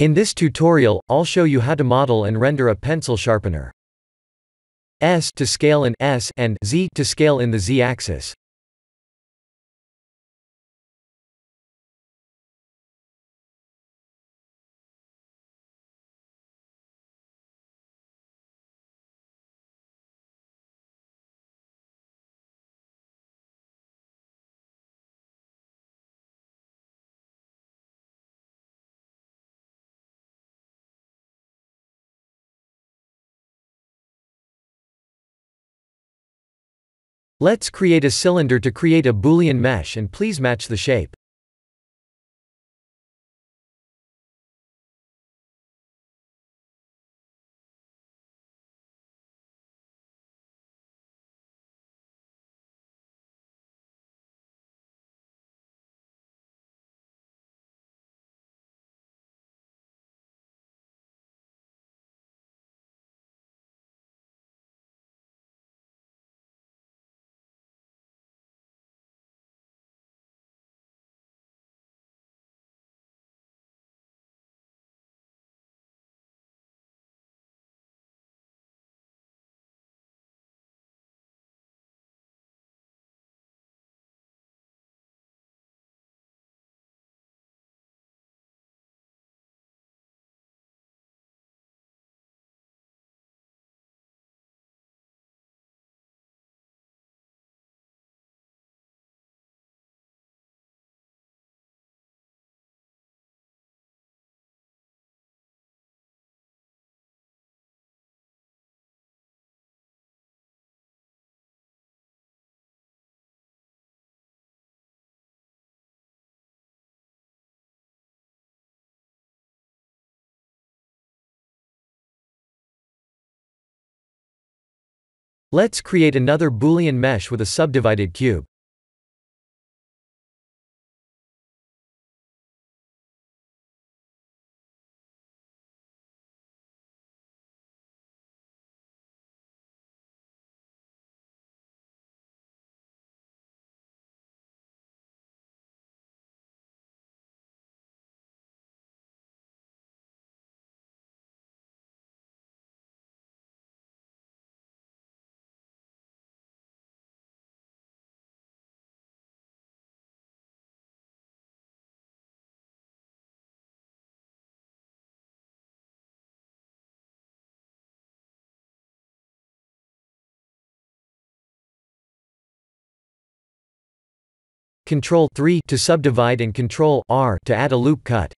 In this tutorial, I'll show you how to model and render a pencil sharpener. S to scale in S and Z to scale in the Z-axis. Let's create a cylinder to create a Boolean mesh and please match the shape. Let's create another Boolean mesh with a subdivided cube. Ctrl+3 to subdivide and Ctrl+R to add a loop cut.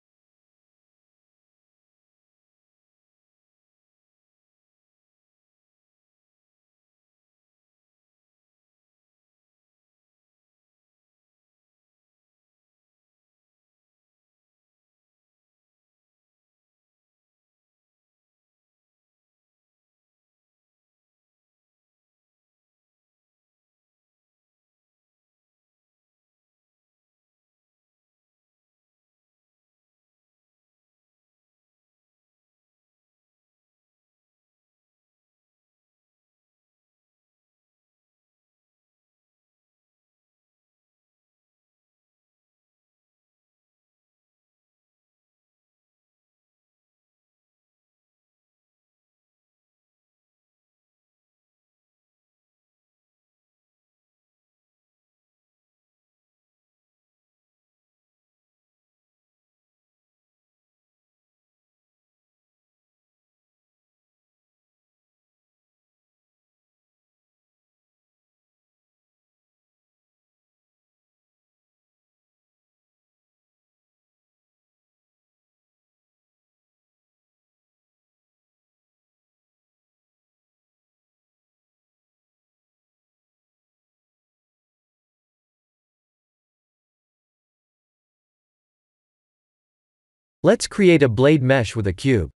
Let's create a blade mesh with a cube.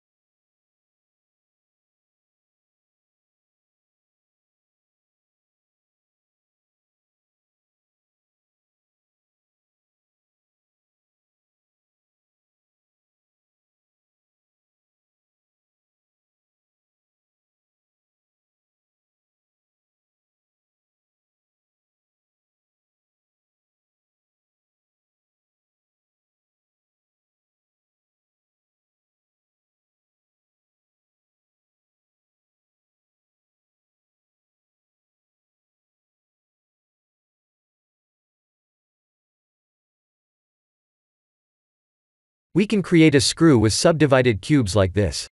We can create a screw with subdivided cubes like this.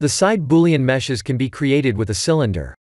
The side Boolean meshes can be created with a cylinder.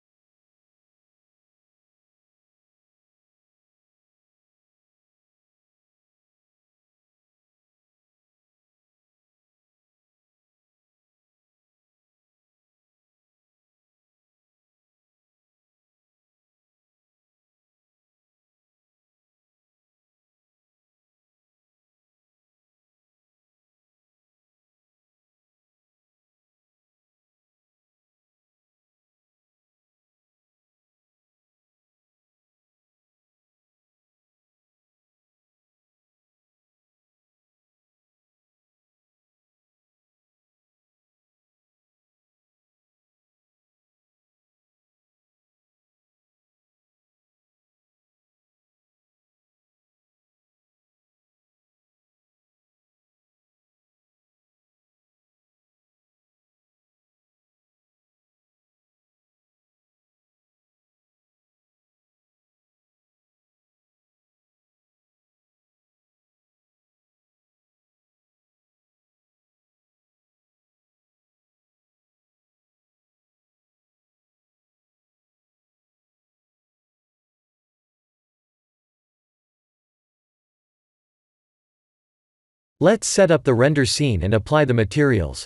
Let's set up the render scene and apply the materials.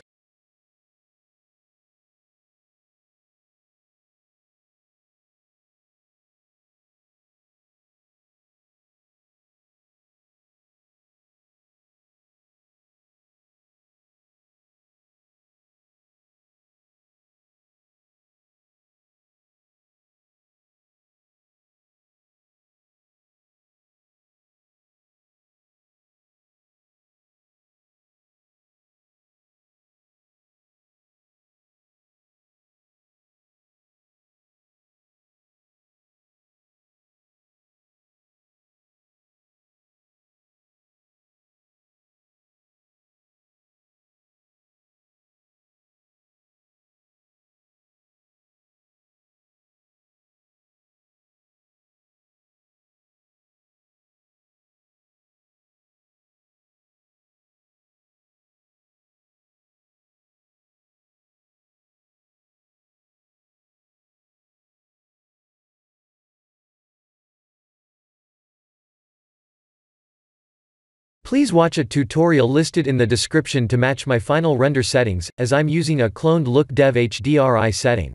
Please watch a tutorial listed in the description to match my final render settings, as I'm using a cloned look-dev HDRI setting.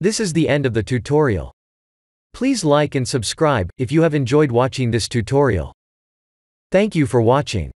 This is the end of the tutorial. Please like and subscribe if you have enjoyed watching this tutorial. Thank you for watching.